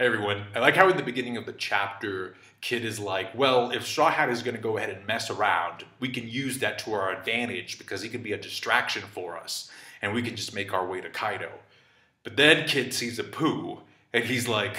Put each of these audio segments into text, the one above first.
Hey everyone, I like how in the beginning of the chapter, Kid is like, well, if Straw Hat is going to go ahead and mess around, we can use that to our advantage because he can be a distraction for us, and we can just make our way to Kaido. But then Kid sees Apoo, and he's like,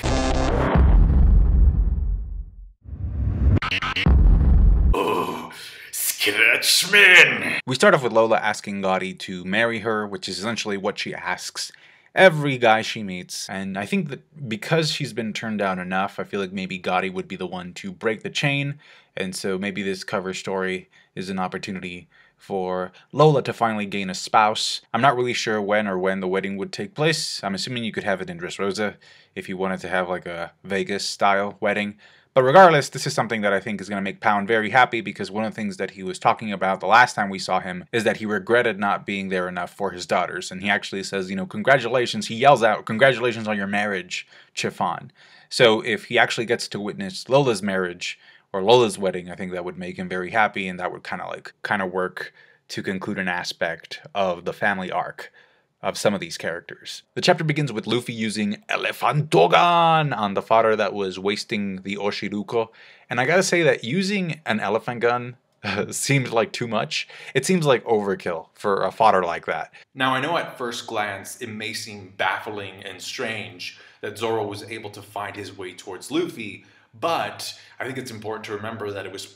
oh, Scratchman! We start off with Lola asking Gotti to marry her, which is essentially what she asks every guy she meets, and I think that because she's been turned down enough, I feel like maybe Gotti would be the one to break the chain, and so maybe this cover story is an opportunity for Lola to finally gain a spouse. I'm not really sure when the wedding would take place. I'm assuming you could have it in Dress Rosa if you wanted to have like a Vegas-style wedding. But regardless, this is something that I think is going to make Pound very happy, because one of the things that he was talking about the last time we saw him is that he regretted not being there enough for his daughters. And he actually says, you know, congratulations, he yells out, congratulations on your marriage, Chiffon. So if he actually gets to witness Lola's marriage or Lola's wedding, I think that would make him very happy, and that would kind of work to conclude an aspect of the family arc of some of these characters. The chapter begins with Luffy using Elephant Gun on the fodder that was wasting the Oshiruko. And I gotta say that using an elephant gun seems like too much. It seems like overkill for a fodder like that. Now, I know at first glance it may seem baffling and strange that Zoro was able to find his way towards Luffy, but I think it's important to remember that it was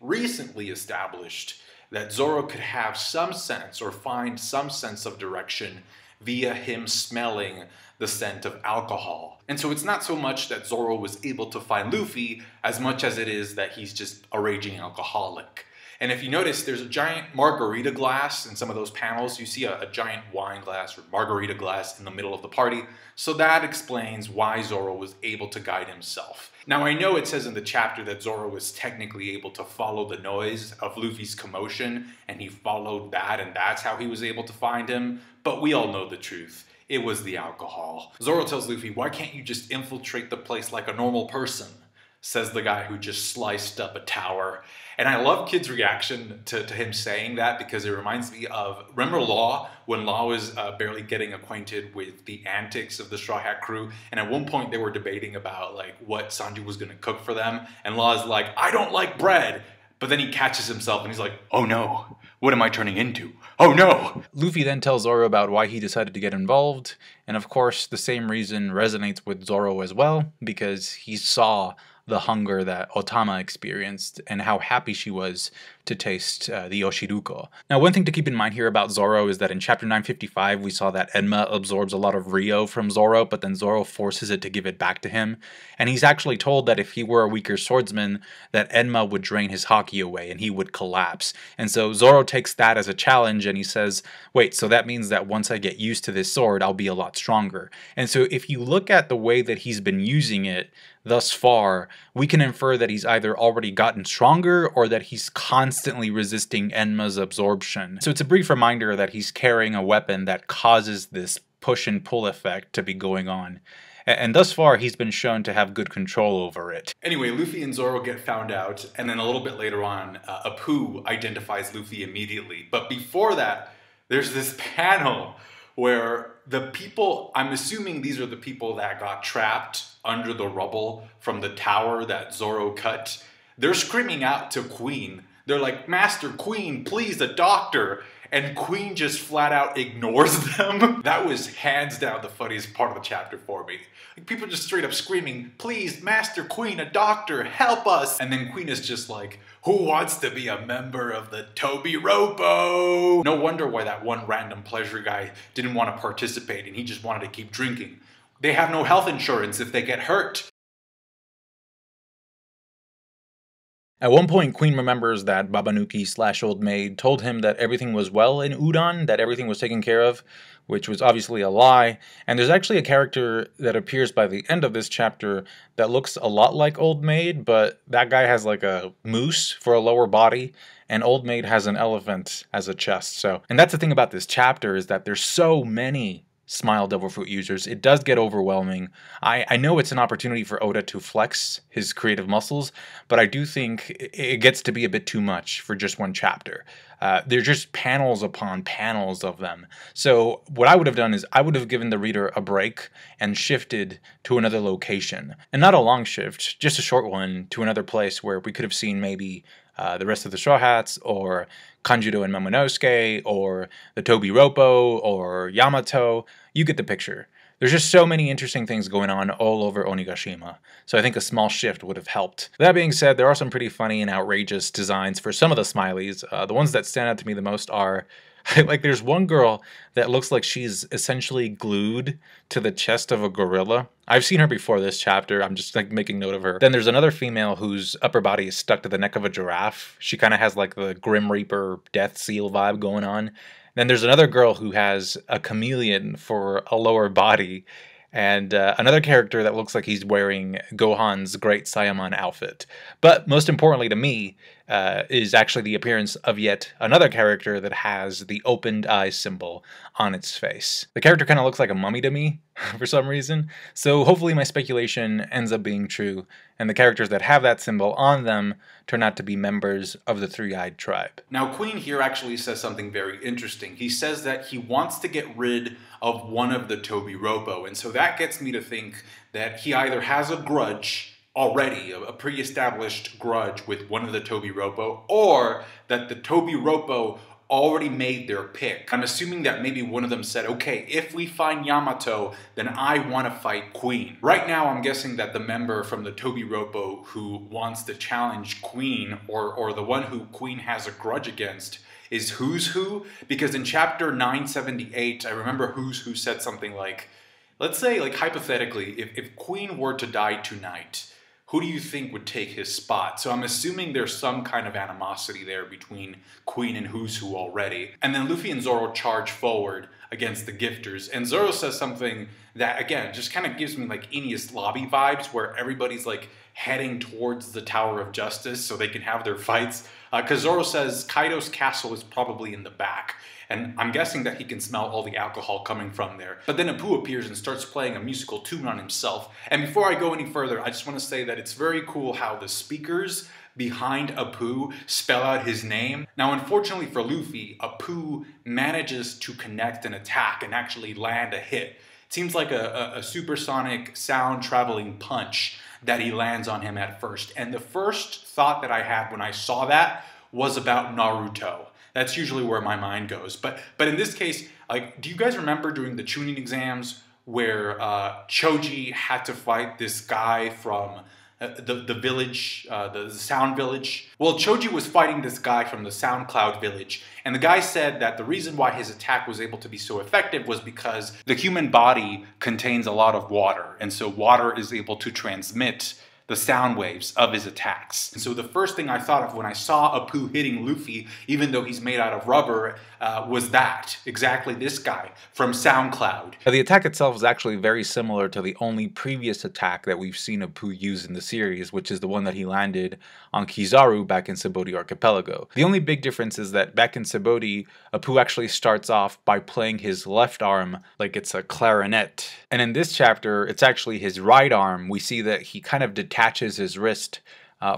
recently established that Zoro could have some sense or find some sense of direction via him smelling the scent of alcohol. And so it's not so much that Zoro was able to find Luffy as much as it is that he's just a raging alcoholic. And if you notice, there's a giant margarita glass in some of those panels. You see a giant wine glass or margarita glass in the middle of the party. So that explains why Zoro was able to guide himself. Now, I know it says in the chapter that Zoro was technically able to follow the noise of Luffy's commotion, and he followed that, and that's how he was able to find him. But we all know the truth. It was the alcohol. Zoro tells Luffy, why can't you just infiltrate the place like a normal person? Says the guy who just sliced up a tower. And I love Kid's reaction to him saying that, because it reminds me of, remember Law, when Law was barely getting acquainted with the antics of the Straw Hat crew, and at one point they were debating about like what Sanji was gonna cook for them, and Law's like, I don't like bread, but then he catches himself and he's like, oh no, what am I turning into? Oh no! Luffy then tells Zoro about why he decided to get involved, and of course the same reason resonates with Zoro as well, because he saw the hunger that Otama experienced and how happy she was to taste the Oshiruko. Now, one thing to keep in mind here about Zoro is that in chapter 955, we saw that Enma absorbs a lot of Ryo from Zoro, but then Zoro forces it to give it back to him. And he's actually told that if he were a weaker swordsman, that Enma would drain his Haki away and he would collapse. And so Zoro takes that as a challenge, and he says, wait, so that means that once I get used to this sword, I'll be a lot stronger. And so if you look at the way that he's been using it thus far, we can infer that he's either already gotten stronger or that he's constantly resisting Enma's absorption. So it's a brief reminder that he's carrying a weapon that causes this push and pull effect to be going on. And thus far, he's been shown to have good control over it. Anyway, Luffy and Zoro get found out, and then a little bit later on, Apoo identifies Luffy immediately. But before that, there's this panel where the people, I'm assuming these are the people that got trapped under the rubble from the tower that Zoro cut, they're screaming out to Queen. They're like, Master Queen, please, a doctor. And Queen just flat out ignores them. That was hands down the funniest part of the chapter for me. Like, people just straight up screaming, please, Master Queen, a doctor, help us. And then Queen is just like, who wants to be a member of the Tobi Roppo? No wonder why that one random pleasure guy didn't want to participate and he just wanted to keep drinking. They have no health insurance if they get hurt. At one point, Queen remembers that Babanuki / Old Maid told him that everything was well in Udon, that everything was taken care of, which was obviously a lie. And there's actually a character that appears by the end of this chapter that looks a lot like Old Maid, but that guy has like a moose for a lower body, and Old Maid has an elephant as a chest. So, and that's the thing about this chapter, is that there's so many Smile Devil Fruit users. It does get overwhelming. I know it's an opportunity for Oda to flex his creative muscles, but I do think it gets to be a bit too much for just one chapter. They're just panels upon panels of them. So what I would have done is I would have given the reader a break and shifted to another location. And not a long shift, just a short one to another place where we could have seen maybe the rest of the Straw Hats, or Kanjuro and Momonosuke, or the Tobi Roppo, or Yamato. You get the picture. There's just so many interesting things going on all over Onigashima, so I think a small shift would have helped. That being said, there are some pretty funny and outrageous designs for some of the smileys. The ones that stand out to me the most are, like, there's one girl that looks like she's essentially glued to the chest of a gorilla. I've seen her before this chapter. I'm just, like, making note of her. Then there's another female whose upper body is stuck to the neck of a giraffe. She kind of has, like, the Grim Reaper Death Seal vibe going on. Then there's another girl who has a chameleon for a lower body, and another character that looks like he's wearing Gohan's Great Saiyaman outfit. But most importantly to me is actually the appearance of yet another character that has the opened eye symbol on its face. The character kind of looks like a mummy to me for some reason, so hopefully my speculation ends up being true, and the characters that have that symbol on them turn out to be members of the Three-Eyed Tribe. Now, Queen here actually says something very interesting. He says that he wants to get rid of one of the Tobi Roppo, and so that gets me to think that he either has a grudge already, a pre-established grudge with one of the Tobi Roppo, or that the Tobi Roppo already made their pick. I'm assuming that maybe one of them said, okay, if we find Yamato, then I want to fight Queen. Right now, I'm guessing that the member from the Tobi Roppo who wants to challenge Queen, or the one who Queen has a grudge against, is Who's Who, because in chapter 978, I remember Who's Who said something like, let's say, like, hypothetically, if Queen were to die tonight, who do you think would take his spot? So I'm assuming there's some kind of animosity there between Queen and Who's Who already. And then Luffy and Zoro charge forward against the Gifters. And Zoro says something that, again, just kind of gives me, like, Enies Lobby vibes, where everybody's, like, heading towards the Tower of Justice so they can have their fights. Because Zoro says Kaido's castle is probably in the back. And I'm guessing that he can smell all the alcohol coming from there. But then Apoo appears and starts playing a musical tune on himself. And before I go any further, I just want to say that it's very cool how the speakers behind Apoo spell out his name. Now, unfortunately for Luffy, Apoo manages to connect an attack and actually land a hit. It seems like a supersonic sound traveling punch that he lands on him at first. And the first thought that I had when I saw that was about Naruto. That's usually where my mind goes. But in this case, like, do you guys remember during the Chunin exams where Choji had to fight this guy from the village, the Sound Village? Well, Choji was fighting this guy from the Sound Cloud Village, and the guy said that the reason why his attack was able to be so effective was because the human body contains a lot of water, and so water is able to transmit the sound waves of his attacks. And so the first thing I thought of when I saw Apoo hitting Luffy, even though he's made out of rubber, was that, exactly this guy from SoundCloud. Now, the attack itself is actually very similar to the only previous attack that we've seen Apoo use in the series, which is the one that he landed on Kizaru back in Sabaody Archipelago. The only big difference is that back in Sabaody, Apoo actually starts off by playing his left arm like it's a clarinet. And in this chapter, it's actually his right arm. We see that he kind of attaches his wrist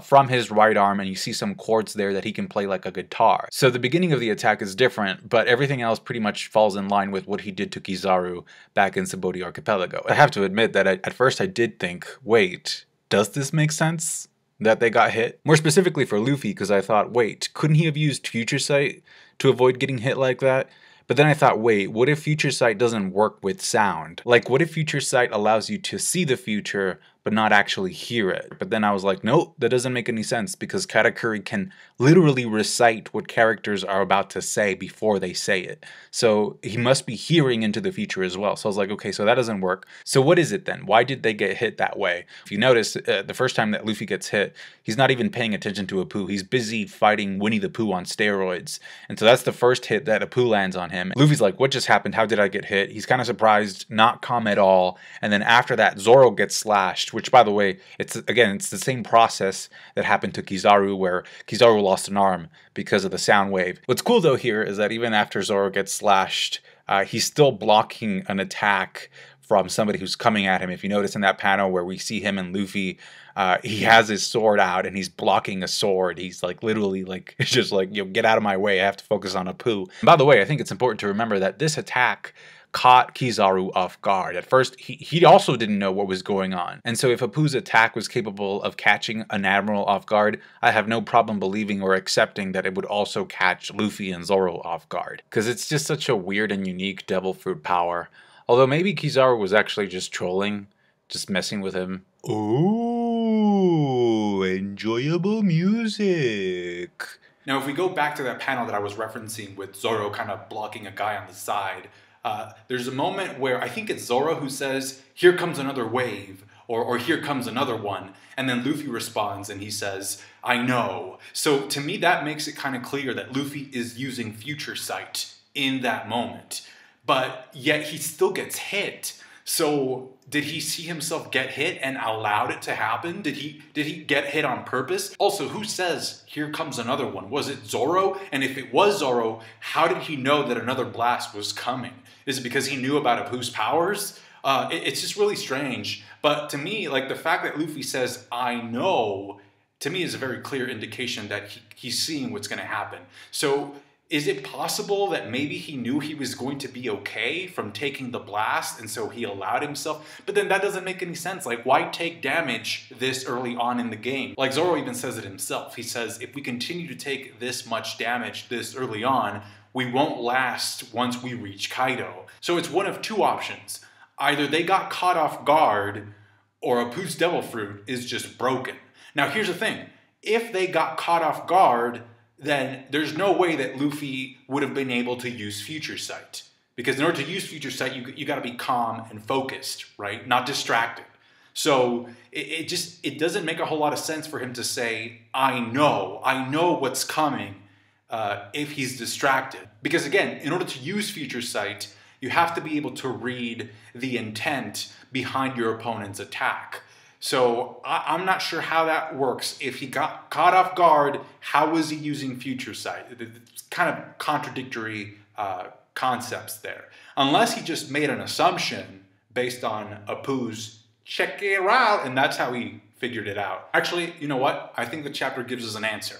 from his right arm, and you see some chords there that he can play like a guitar. So the beginning of the attack is different, but everything else pretty much falls in line with what he did to Kizaru back in Sabaody Archipelago. I have to admit that at first I did think, wait, does this make sense that they got hit? More specifically for Luffy, because I thought, wait, couldn't he have used Future Sight to avoid getting hit like that? But then I thought, wait, what if Future Sight doesn't work with sound? Like, what if Future Sight allows you to see the future, but not actually hear it? But then I was like, nope, that doesn't make any sense, because Katakuri can literally recite what characters are about to say before they say it. So he must be hearing into the future as well. So I was like, okay, so that doesn't work. So what is it then? Why did they get hit that way? If you notice, the first time that Luffy gets hit, he's not even paying attention to Apoo. He's busy fighting Winnie the Pooh on steroids. And so that's the first hit that Apoo lands on him. Luffy's like, what just happened? How did I get hit? He's kind of surprised, not calm at all. And then after that, Zoro gets slashed, which, by the way, it's the same process that happened to Kizaru, where Kizaru lost an arm because of the sound wave. What's cool, though, here is that even after Zoro gets slashed, he's still blocking an attack from somebody who's coming at him. If you notice in that panel where we see him and Luffy, he has his sword out and he's blocking a sword. He's like literally like, it's just like, you know, get out of my way. I have to focus on Apoo. And by the way, I think it's important to remember that this attack caught Kizaru off guard. At first, he also didn't know what was going on. And so if Apoo's attack was capable of catching an admiral off guard, I have no problem believing or accepting that it would also catch Luffy and Zoro off guard. Because it's just such a weird and unique devil fruit power. Although maybe Kizaru was actually just trolling, just messing with him. Ooh, enjoyable music. Now, if we go back to that panel that I was referencing with Zoro kind of blocking a guy on the side, there's a moment where I think it's Zoro who says, here comes another wave, or here comes another one. And then Luffy responds and he says, I know. So to me, that makes it kind of clear that Luffy is using future sight in that moment, but yet he still gets hit. So did he see himself get hit and allowed it to happen? Did he get hit on purpose? Also, who says, here comes another one? Was it Zoro? And if it was Zoro, how did he know that another blast was coming? Is it because he knew about Apoo's powers? It's just really strange. But to me, like the fact that Luffy says, I know, to me is a very clear indication that he's seeing what's gonna happen. So is it possible that maybe he knew he was going to be okay from taking the blast and so he allowed himself? But then that doesn't make any sense. Like, why take damage this early on in the game? Like, Zoro even says it himself. He says, if we continue to take this much damage this early on, we won't last once we reach Kaido. So it's one of two options. Either they got caught off guard or Apoo's devil fruit is just broken. Now, here's the thing. If they got caught off guard, then there's no way that Luffy would have been able to use Future Sight. Because in order to use Future Sight, you gotta be calm and focused, right? Not distracted. So it doesn't make a whole lot of sense for him to say, I know what's coming, if he's distracted. Because again, in order to use Future Sight, you have to be able to read the intent behind your opponent's attack. So I'm not sure how that works. If he got caught off guard, how was he using future sight? It's kind of contradictory concepts there. Unless he just made an assumption based on Apoo's check it out, and that's how he figured it out. Actually, you know what? I think the chapter gives us an answer.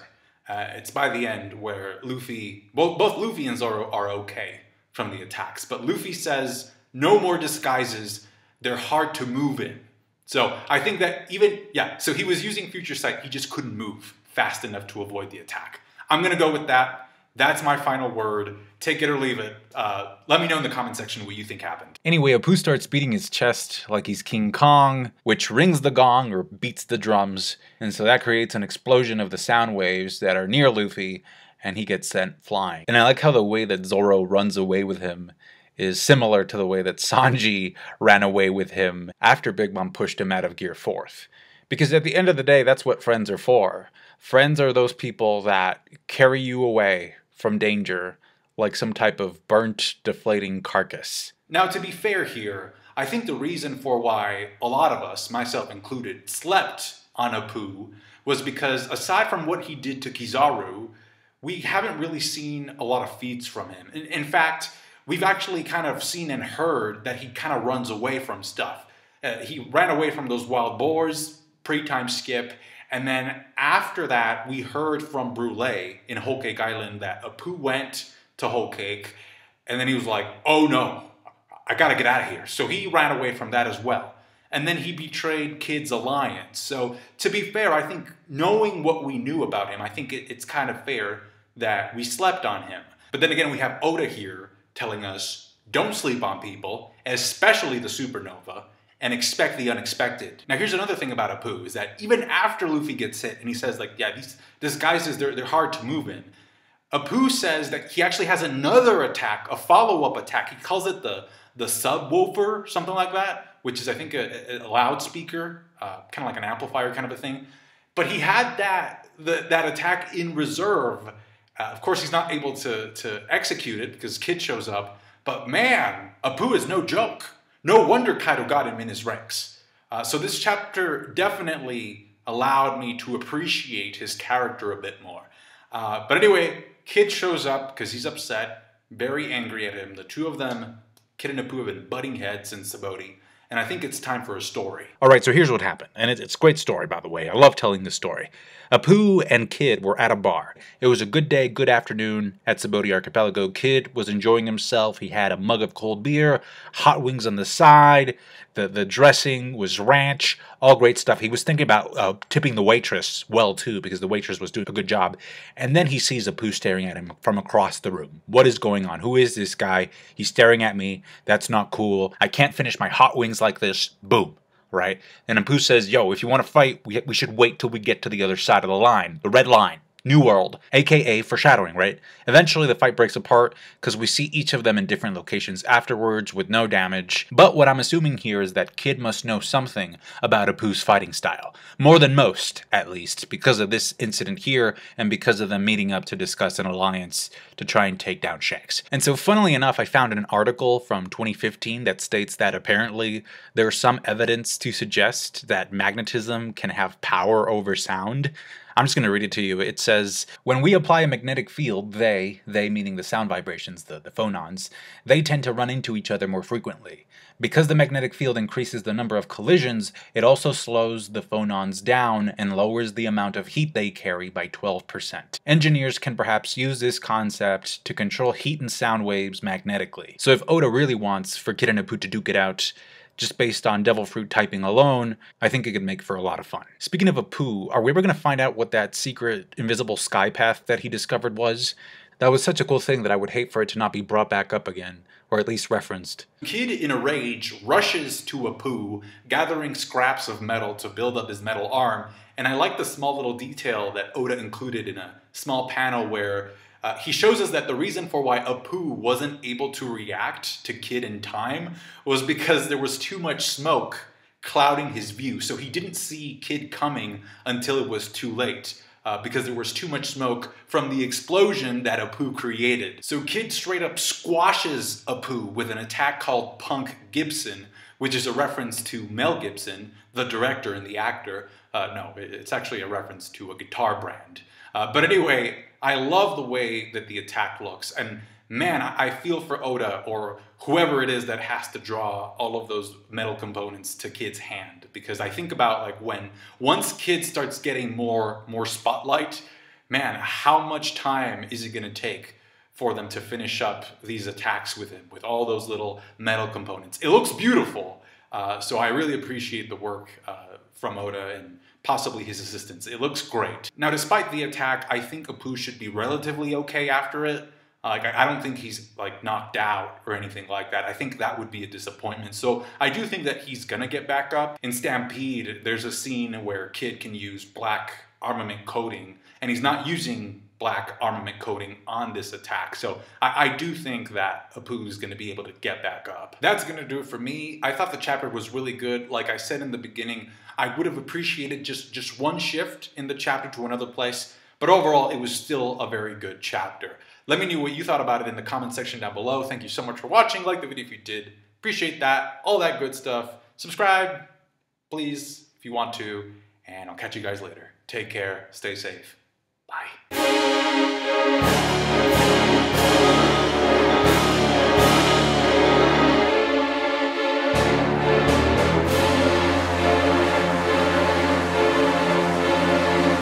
It's by the end where Luffy, both Luffy and Zoro are okay from the attacks, but Luffy says, no more disguises, they're hard to move in. So I think that even, yeah, so he was using Future Sight, he just couldn't move fast enough to avoid the attack. I'm gonna go with that. That's my final word. Take it or leave it. Let me know in the comment section what you think happened. Anyway, Apoo starts beating his chest like he's King Kong, which rings the gong or beats the drums. And so that creates an explosion of the sound waves that are near Luffy, and he gets sent flying. And I like how the way that Zoro runs away with him is similar to the way that Sanji ran away with him after Big Mom pushed him out of Gear 4th. Because at the end of the day, that's what friends are for. Friends are those people that carry you away from danger like some type of burnt, deflating carcass. Now, to be fair here, I think the reason for why a lot of us, myself included, slept on Apoo was because aside from what he did to Kizaru, we haven't really seen a lot of feats from him. In fact, we've actually kind of seen and heard that he kind of runs away from stuff. He ran away from those wild boars, pre-time skip, and then after that, we heard from Brûlé in Whole Cake Island that Apoo went to Whole Cake, and then he was like, oh no, I gotta get out of here. So he ran away from that as well. And then he betrayed Kid's alliance. So to be fair, I think knowing what we knew about him, I think it's kind of fair that we slept on him. But then again, we have Oda here telling us, don't sleep on people, especially the supernova, and expect the unexpected. Now, here's another thing about Apoo, is that even after Luffy gets hit and he says, like, yeah, these disguises, they're hard to move in, Apoo says that he actually has another attack, a follow-up attack. He calls it the subwoofer, something like that, which is, I think, a loudspeaker, kind of like an amplifier kind of a thing. But he had that attack in reserve. Of course, he's not able to execute it because Kid shows up, but man, Apoo is no joke. No wonder Kaido got him in his ranks. So this chapter definitely allowed me to appreciate his character a bit more. But anyway, Kid shows up because he's upset. very angry at him. The two of them, Kid and Apoo, have been butting heads since Sabaody. And I think it's time for a story. All right, so here's what happened. And it's a great story, by the way. I love telling this story. Apoo and Kid were at a bar. It was a good day, good afternoon at Sabaody Archipelago. Kid was enjoying himself. He had a mug of cold beer, hot wings on the side. The dressing was ranch, all great stuff. He was thinking about tipping the waitress well, too, because the waitress was doing a good job. And then he sees Apoo staring at him from across the room. What is going on? Who is this guy? He's staring at me. That's not cool. I can't finish my hot wings like this. Boom. Right? And Apoo says, yo, if you want to fight, we should wait till we get to the other side of the line. The red line. New World. AKA foreshadowing, right? Eventually the fight breaks apart because we see each of them in different locations afterwards with no damage. But what I'm assuming here is that Kid must know something about Apoo's fighting style. More than most, at least, because of this incident here and because of them meeting up to discuss an alliance to try and take down Shanks. And so funnily enough, I found an article from 2015 that states that apparently there's some evidence to suggest that magnetism can have power over sound. I'm just going to read it to you. It says, when we apply a magnetic field, they meaning the sound vibrations, the phonons, they tend to run into each other more frequently. Because the magnetic field increases the number of collisions, it also slows the phonons down and lowers the amount of heat they carry by 12%. Engineers can perhaps use this concept to control heat and sound waves magnetically. So if Oda really wants for Kid and Apoo to duke it out, just based on Devil Fruit typing alone, I think it could make for a lot of fun. Speaking of Apoo, are we ever going to find out what that secret invisible sky path that he discovered was? That was such a cool thing that I would hate for it to not be brought back up again, or at least referenced. Kid, in a rage, rushes to Apoo, gathering scraps of metal to build up his metal arm. And I like the small little detail that Oda included in a small panel where he shows us that the reason for why Apoo wasn't able to react to Kid in time was because there was too much smoke clouding his view. So he didn't see Kid coming until it was too late because there was too much smoke from the explosion that Apoo created. So Kid straight up squashes Apoo with an attack called Punk Gibson, which is a reference to Mel Gibson, the director and the actor. No, it's actually a reference to a guitar brand. But anyway, I love the way that the attack looks, and man, I feel for Oda or whoever it is that has to draw all of those metal components to Kid's hand, because I think about like when once Kid starts getting more spotlight, man, how much time is it going to take for them to finish up these attacks with him with all those little metal components? It looks beautiful, so I really appreciate the work from Oda and possibly his assistants. It looks great. Now, despite the attack, I think Apoo should be relatively okay after it. Like, I don't think he's like knocked out or anything like that. I think that would be a disappointment. So I do think that he's gonna get back up. In Stampede, there's a scene where Kid can use black armament coating, and he's not using black armament coating on this attack. So I do think that Apoo is going to be able to get back up. That's going to do it for me. I thought the chapter was really good. Like I said in the beginning, I would have appreciated just one shift in the chapter to another place, but overall it was still a very good chapter. Let me know what you thought about it in the comment section down below. Thank you so much for watching. Like the video if you did. Appreciate that. All that good stuff. Subscribe, please, if you want to, and I'll catch you guys later. Take care. Stay safe. Bye.